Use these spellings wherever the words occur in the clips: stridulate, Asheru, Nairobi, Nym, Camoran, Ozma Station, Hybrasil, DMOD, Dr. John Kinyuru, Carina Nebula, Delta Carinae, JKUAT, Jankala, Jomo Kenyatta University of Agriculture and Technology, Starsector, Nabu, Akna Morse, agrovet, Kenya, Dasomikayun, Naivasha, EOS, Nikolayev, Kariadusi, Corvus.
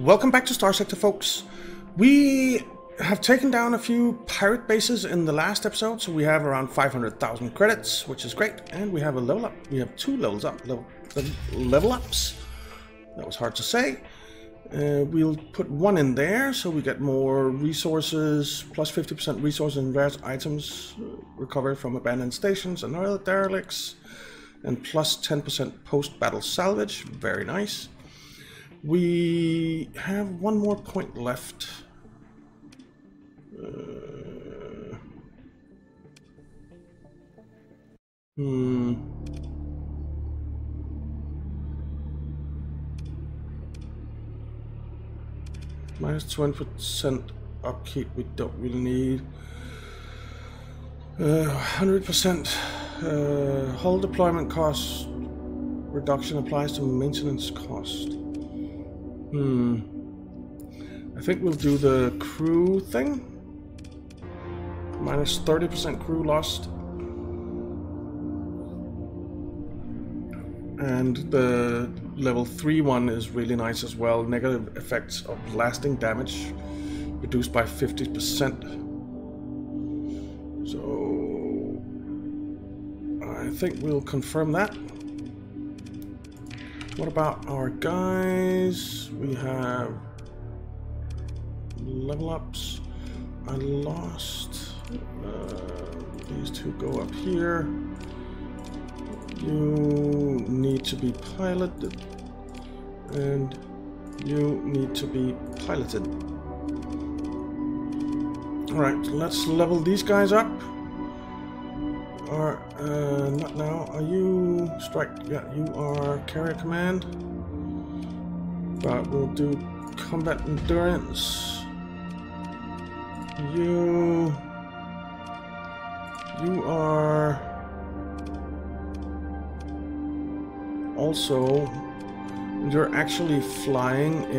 Welcome back to Starsector, folks. We have taken down a few pirate bases in the last episode, so we have around 500,000 credits, which is great. And we have a level up. We have two levels up, level ups. That was hard to say. We'll put one in there, so we get more resources, plus 50% resources and rare items recovered from abandoned stations and oil derelicts, and plus 10% post-battle salvage. Very nice. We have one more point left. -20% upkeep, we don't really need. 100% hull deployment cost reduction applies to maintenance cost. I think we'll do the crew thing. Minus 30% crew lost. And the level 3 one is really nice as well. Negative effects of lasting damage reduced by 50%. So I think we'll confirm that. What about our guys? We have level ups. I lost. These two go up here. You need to be piloted, and you need to be piloted. Alright, let's level these guys up. Or, not now. Are you strike? Yeah, you are carrier command. But we'll do combat endurance. You are also, you're actually flying a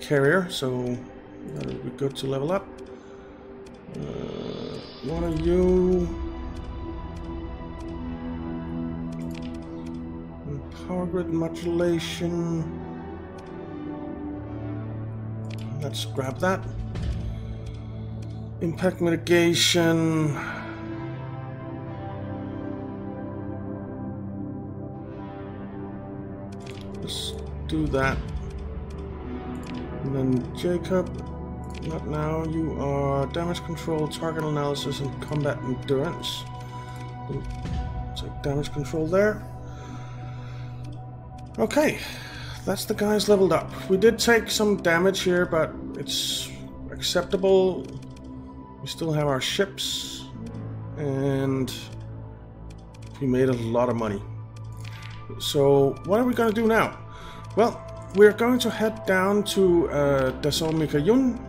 carrier, so that would be good to level up. What are you? Power grid modulation. Let's grab that. Impact mitigation. Let's do that. And then Jacob, not now. You are damage control, target analysis, and combat endurance. Take damage control there. Okay. That's the guys leveled up. We did take some damage here, but it's acceptable. We still have our ships, and we made a lot of money. So what are we going to do now? Well, we're going to head down to Dasomikayun,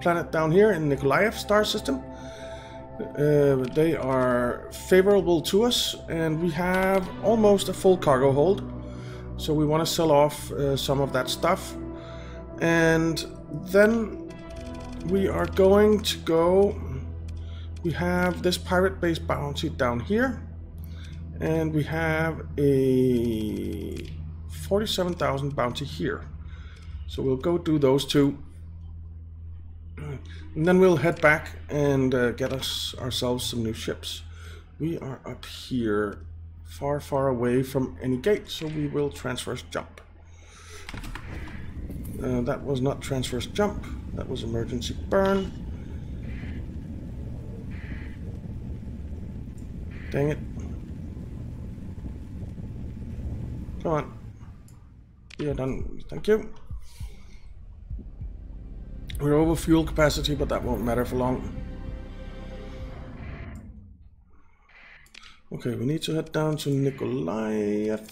planet down here in Nikolayev star system. They are favorable to us, and we have almost a full cargo hold. So we want to sell off some of that stuff, and then we are going to go. We have this pirate base bounty down here, and we have a 47,000 bounty here. So we'll go do those two, and then we'll head back and get ourselves some new ships. We are up here. Far, far away from any gate, so we will transverse jump. That was not transverse jump, that was emergency burn. Dang it. Come on. We are done. Thank you. We're over fuel capacity, but that won't matter for long. Okay, we need to head down to Nikolayev.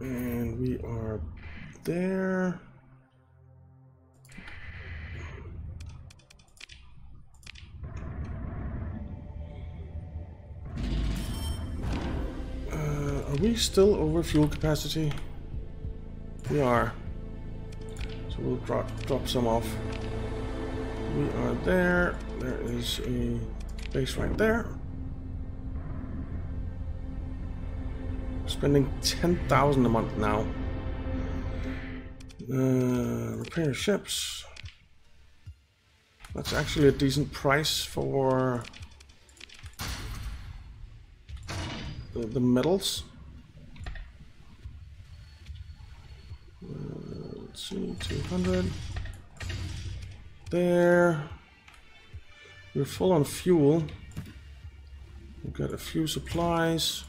And we are there. Are we still over fuel capacity? We are. So we'll drop some off. We are there. There is a base right there. Spending 10,000 a month now. Repair ships. That's actually a decent price for the metals. Let's see, 200. There. We're full on fuel. We've got a few supplies.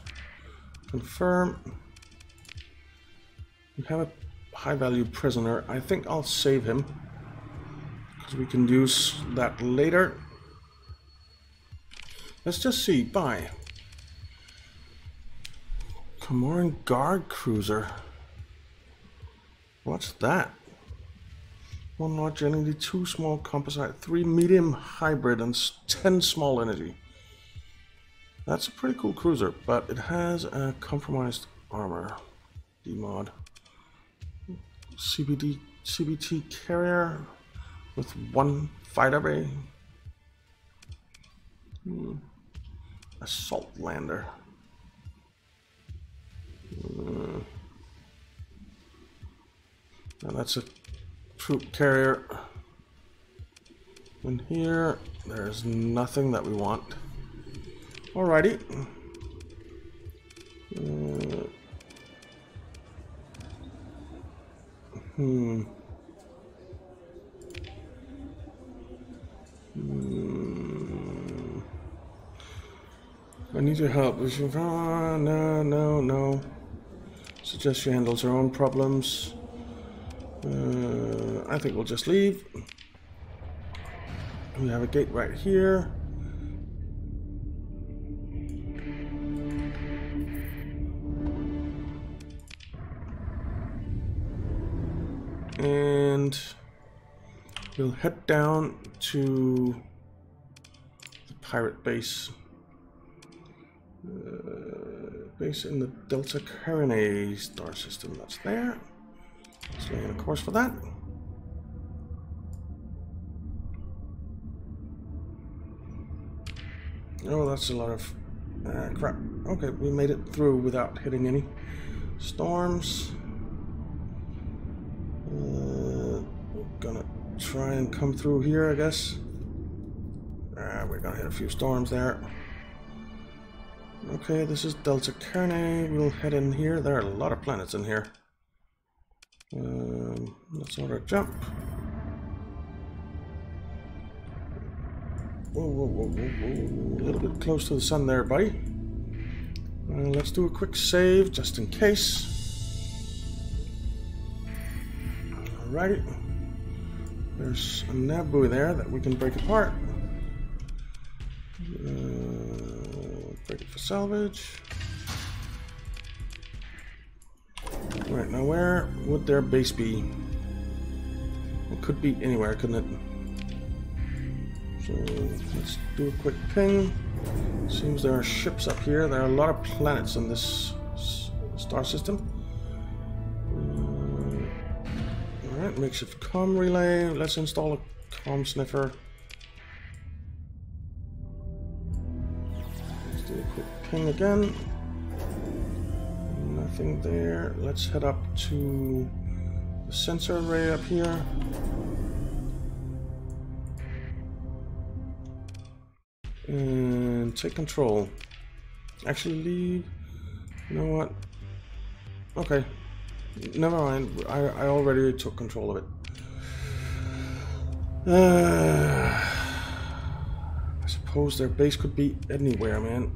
Confirm. We have a high value prisoner. I think I'll save him, because we can use that later. Let's just see. Bye. Camoran guard cruiser. What's that? One large energy, two small composite, three medium hybrid, and 10 small energy. That's a pretty cool cruiser, but it has a compromised armor. DMOD. CBT carrier with one fighter bay. Assault lander. Now that's a troop carrier. In here, there's nothing that we want. Alrighty. I need your help. No. Suggest she handles her own problems. I think we'll just leave. We have a gate right here. And we'll head down to the pirate base. Base in the Delta Carinae star system. That's there. Let's lay in a course for that. Oh, that's a lot of crap. Okay, we made it through without hitting any storms. Gonna try and come through here, I guess. We're gonna hit a few storms there. Okay, this is Delta Carinae. We'll head in here. There are a lot of planets in here. Let's order a jump. Whoa. A little bit close to the sun there, buddy. Let's do a quick save just in case. Alrighty. There's a Nabu there that we can break apart. Break it for salvage. Right, now where would their base be? It could be anywhere, couldn't it? So let's do a quick ping. Seems there are ships up here. There are a lot of planets in this star system. Alright, makeshift comm relay. Let's install a comm sniffer. Let's do a quick ping again. Nothing there. Let's head up to the sensor array up here. And take control. Actually, leave. You know what? Okay. Never mind, I already took control of it. I suppose their base could be anywhere, man.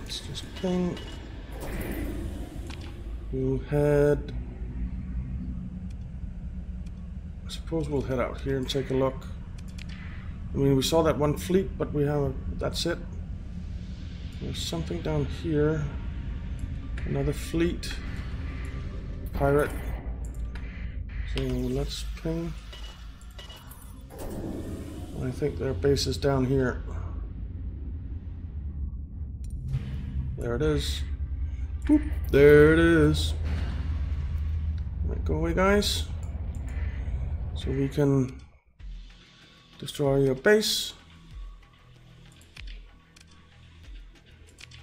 Let's just ping. I suppose we'll head out here and take a look. I mean, we saw that one fleet, but we have... that's it. There's something down here. Another fleet. Pirate. So let's ping. I think their base is down here. There it is. Whoop. There it is. Right, go away, guys. So we can destroy your base.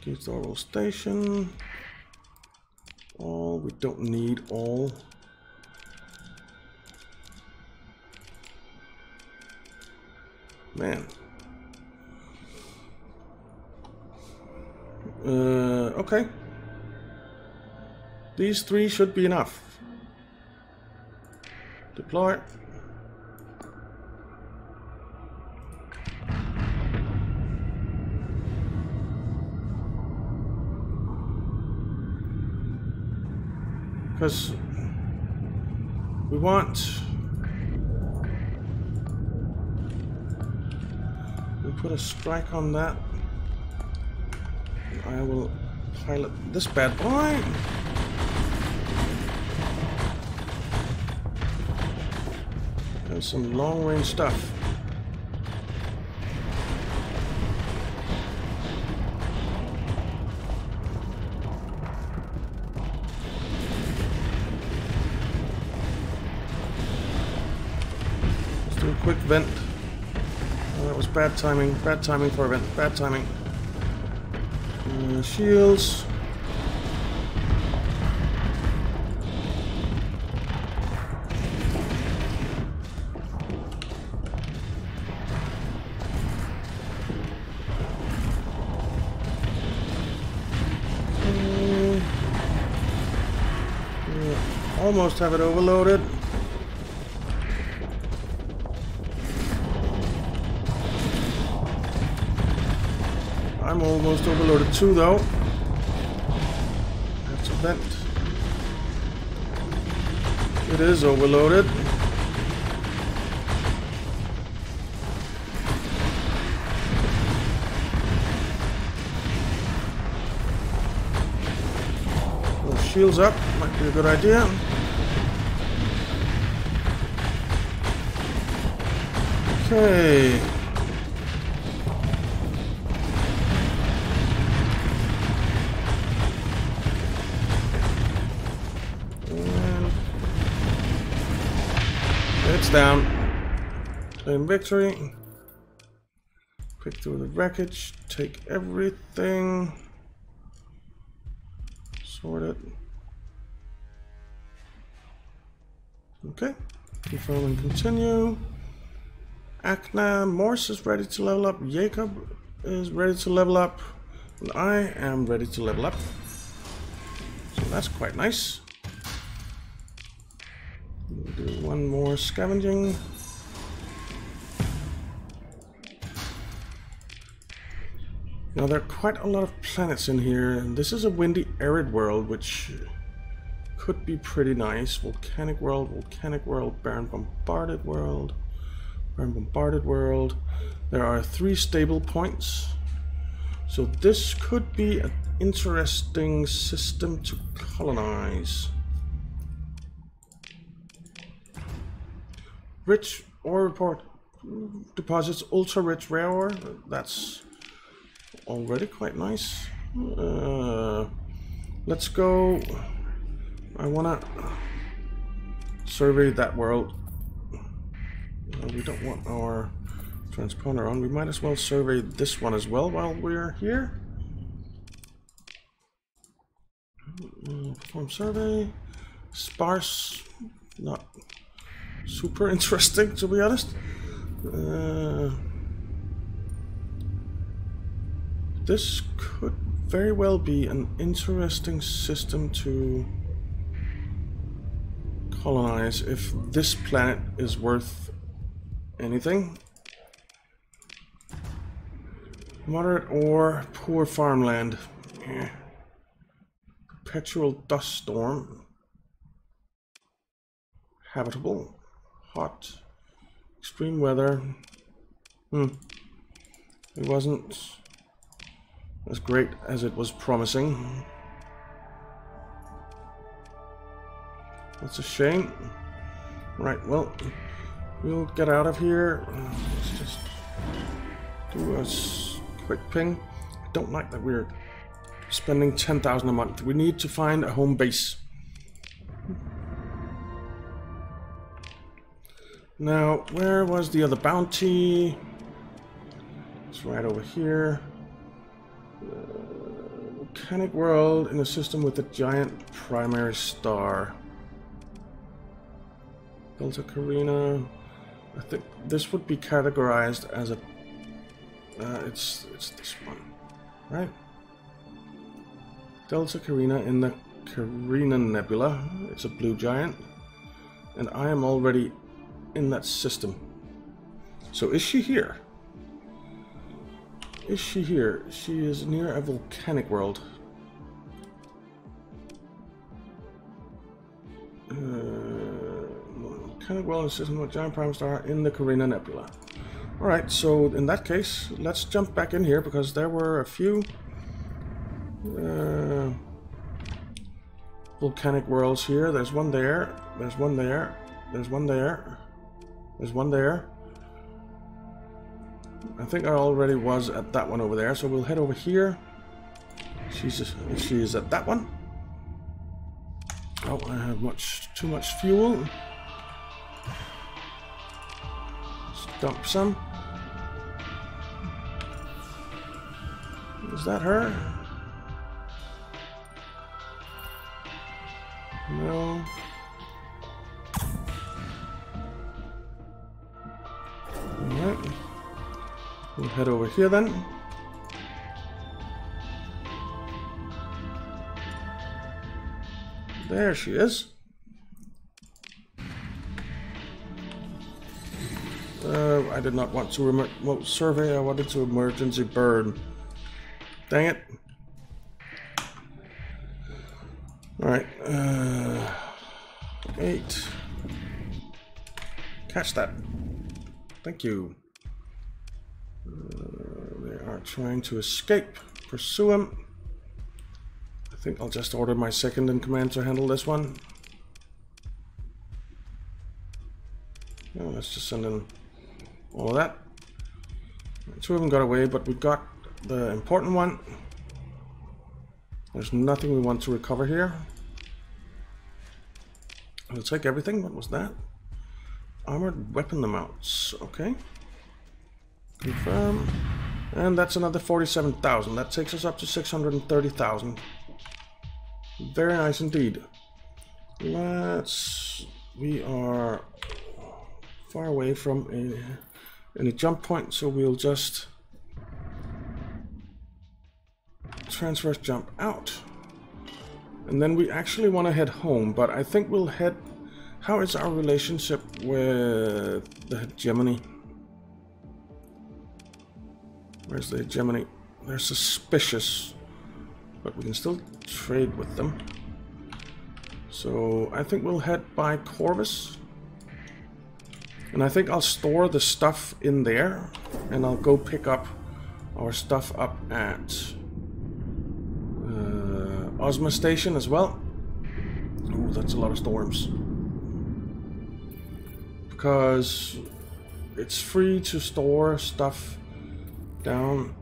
Give the Ozma Station. All, we don't need all. Man. Okay. These three should be enough. Deploy. Because we want... We'll put a strike on that. I will pilot this bad boy. There's some long range stuff. Let's do a quick vent. Oh, that was bad timing for a vent, bad timing. Shields. Almost have it overloaded. I'm almost overloaded too, though. That's a vent. It is overloaded. Little shields up might be a good idea. Okay. Down. Claim victory. Pick through the wreckage. Take everything. Sort it. Okay. Confirm and continue. Akna Morse is ready to level up. Jacob is ready to level up. And I am ready to level up. So that's quite nice. We'll do one more scavenging. Now there are quite a lot of planets in here. This is a windy, arid world, which could be pretty nice. Volcanic world, barren bombarded world. There are 3 stable points. So this could be an interesting system to colonize. Rich ore report deposits, ultra-rich rare ore. That's already quite nice. Let's go. I want to survey that world. We don't want our transponder on. We might as well survey this one as well while we're here. Perform survey. Sparse. Not... super interesting, to be honest. This could very well be an interesting system to colonize if this planet is worth anything. Moderate or poor farmland. Yeah. Perpetual dust storm. Habitable. Hot, extreme weather. It wasn't as great as it was promising. That's a shame. Right, well, we'll get out of here. Let's just do a quick ping. I don't like that weird Spending 10,000 a month. We need to find a home base. Now, where was the other bounty? It's right over here. Volcanic world in a system with a giant primary star. Delta Carinae. I think this would be categorized as a... it's this one, right? Delta Carinae in the Carina Nebula. It's a blue giant. And I am already in that system. So is she here? Is she here? She is near a volcanic world. Volcanic world is a giant prime star in the Carina Nebula. Alright, so in that case, let's jump back in here because there were a few volcanic worlds here. There's one there, there's one there, there's one there, there's one there. I think I already was at that one over there, so we'll head over here. She is at that one. Oh, I have too much fuel. Let's dump some. Is that her? No. Alright. We'll head over here then. There she is. I did not want to remote survey, I wanted to emergency burn. Dang it. Alright, 8. Catch that. Thank you. They are trying to escape. Pursue him. I think I'll just order my second in command to handle this one. No, let's just send in all of that. 2 of them got away, but we got the important one. There's nothing we want to recover here. We'll take everything. What was that? Armored weapon amounts. Okay. Confirm. And that's another 47,000. That takes us up to 630,000. Very nice indeed. We are far away from any jump point, so we'll just transverse jump out. And then we actually want to head home, but I think we'll head... How is our relationship with the hegemony? Where's the hegemony? They're suspicious, but we can still trade with them. So I think we'll head by Corvus. And I think I'll store the stuff in there, and I'll go pick up our stuff up at Ozma Station as well. Ooh, that's a lot of storms. Because it's free to store stuff down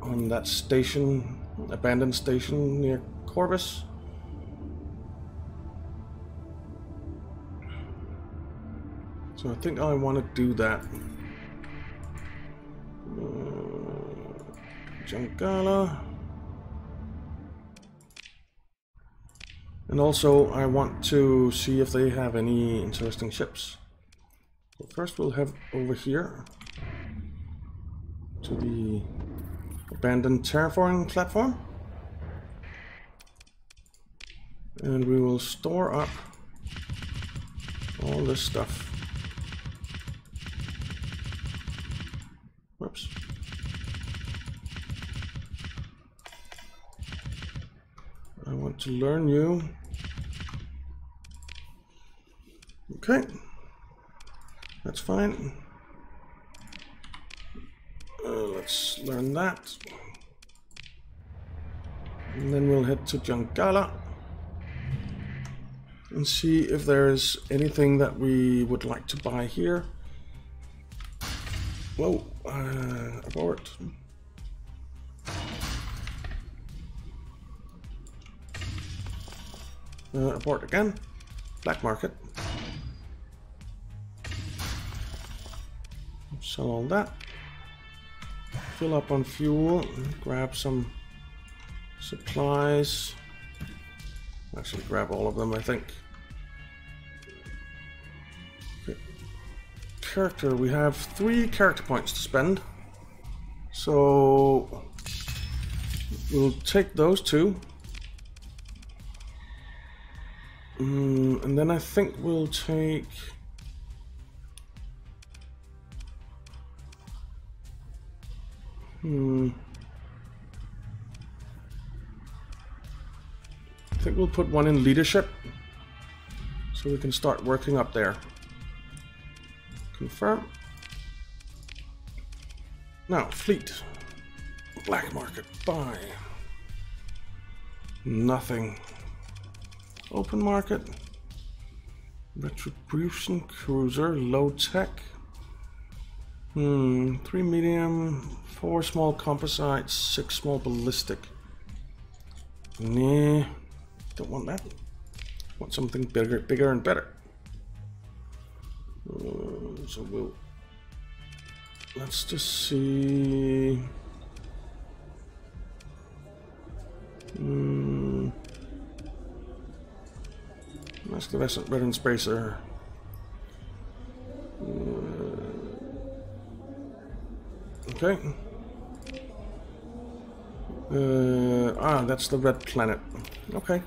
on that station, abandoned station near Corvus. So I think I want to do that. Jankala. And also I want to see if they have any interesting ships. So first we'll head over here to the abandoned terraforming platform, and we will store up all this stuff. Whoops. I want to learn you. Okay, that's fine. Let's learn that, and then we'll head to Jankala and see if there is anything that we would like to buy here. Whoa, abort. Abort again. Black market. Sell all that. Fill up on fuel. Grab some supplies. Actually grab all of them, I think. Okay. Character. We have 3 character points to spend. So we'll take those 2. And then I think we'll take... I think we'll put 1 in leadership, so we can start working up there. Confirm. Now, fleet. Black market. Buy. Nothing. Open market. Retribution. Cruiser. Low tech. 3 medium, 4 small composites, 6 small ballistic. Nah, don't want that. Want something bigger and better. So we'll... Let's just see... That's the best Red and Spacer. Okay. That's the red planet. Okay.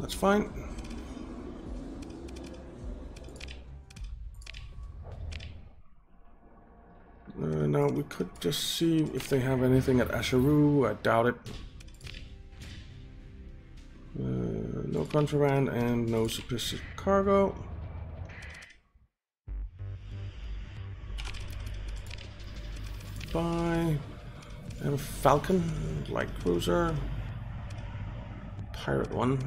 That's fine. Now we could just see if they have anything at Asheru. I doubt it. No contraband and no suspicious cargo. Buy and Falcon, light cruiser, pirate one.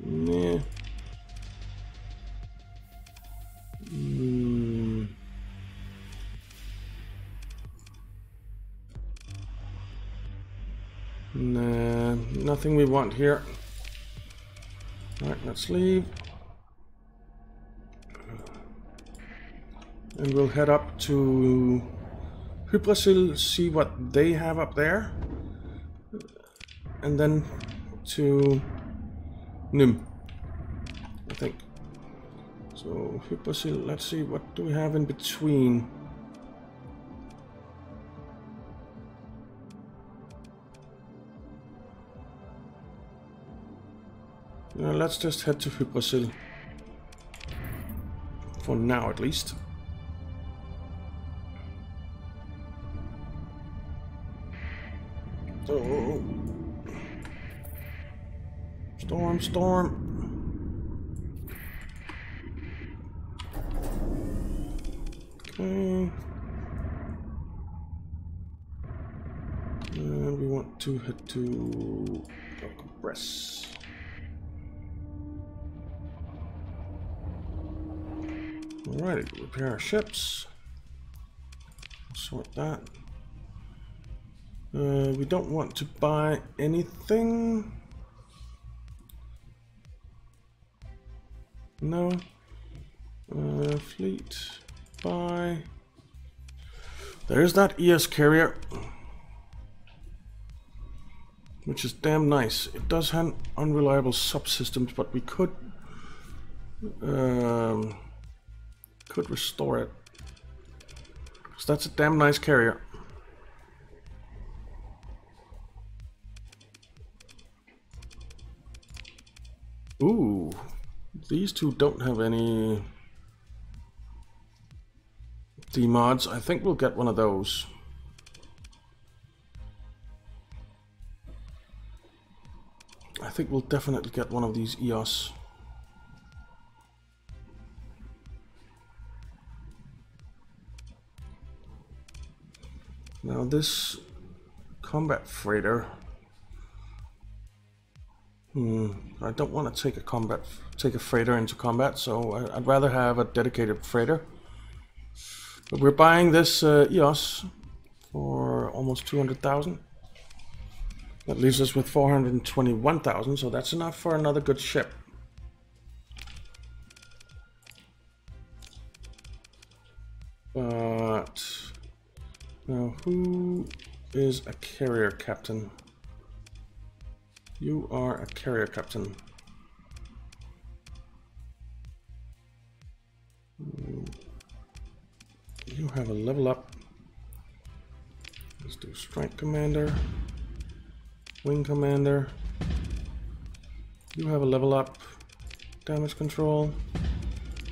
Nah. Nah, nothing we want here. All right, let's leave. And we'll head up to Hybrasil, see what they have up there, and then to Nym, I think. So Hybrasil, let's see, what do we have in between? Now let's just head to Hybrasil, for now at least. Oh. Storm, storm. Okay. And we want to head to compress. Alrighty, repair our ships. Sort that. We don't want to buy anything. No. Fleet. Buy. There's that ES carrier, which is damn nice. It does have unreliable subsystems, but we could restore it. So that's a damn nice carrier. Ooh, these 2 don't have any demods. I think we'll get one of those. I think we'll definitely get one of these EOS. Now this combat freighter. I don't want to take a freighter into combat, so I'd rather have a dedicated freighter. But we're buying this EOS for almost 200,000. That leaves us with 421,000, so that's enough for another good ship. But now, who is a carrier captain? You are a carrier captain. You have a level up. Let's do strike commander, wing commander. You have a level up. Damage control,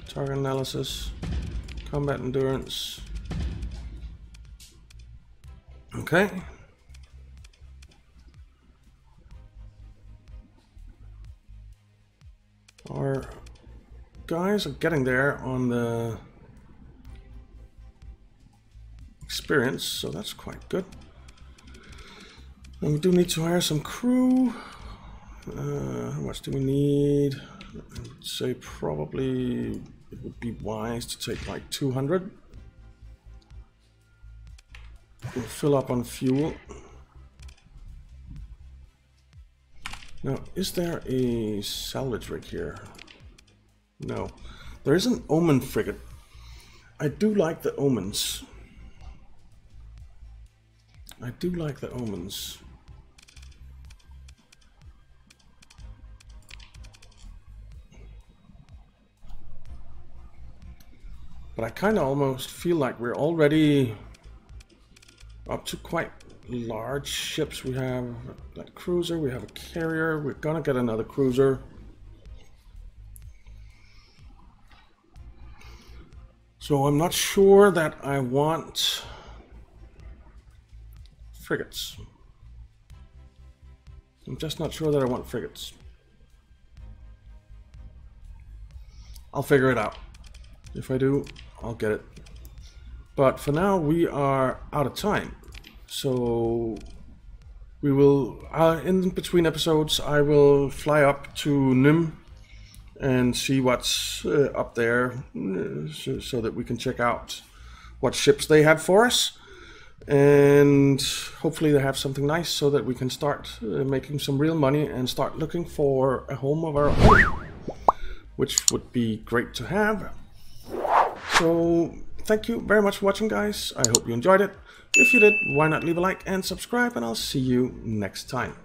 target analysis, combat endurance. Okay. Our guys are getting there on the experience, so that's quite good. And we do need to hire some crew. How much do we need? I would say probably it would be wise to take like 200. We'll fill up on fuel. Now, is there a salvage rig here? No. There is an Omen frigate. I do like the Omens. I do like the Omens. But I kind of almost feel like we're already up to quite large ships. We have a cruiser, we have a carrier, we're gonna get another cruiser. So I'm not sure that I want frigates. I'm just not sure that I want frigates. I'll figure it out. If I do, I'll get it. But for now, we are out of time. So we will, in between episodes, I will fly up to Nym and see what's up there, so that we can check out what ships they have for us. And hopefully they have something nice so that we can start making some real money and start looking for a home of our own, which would be great to have. So thank you very much for watching, guys. I hope you enjoyed it. If you did, why not leave a like and subscribe, and I'll see you next time.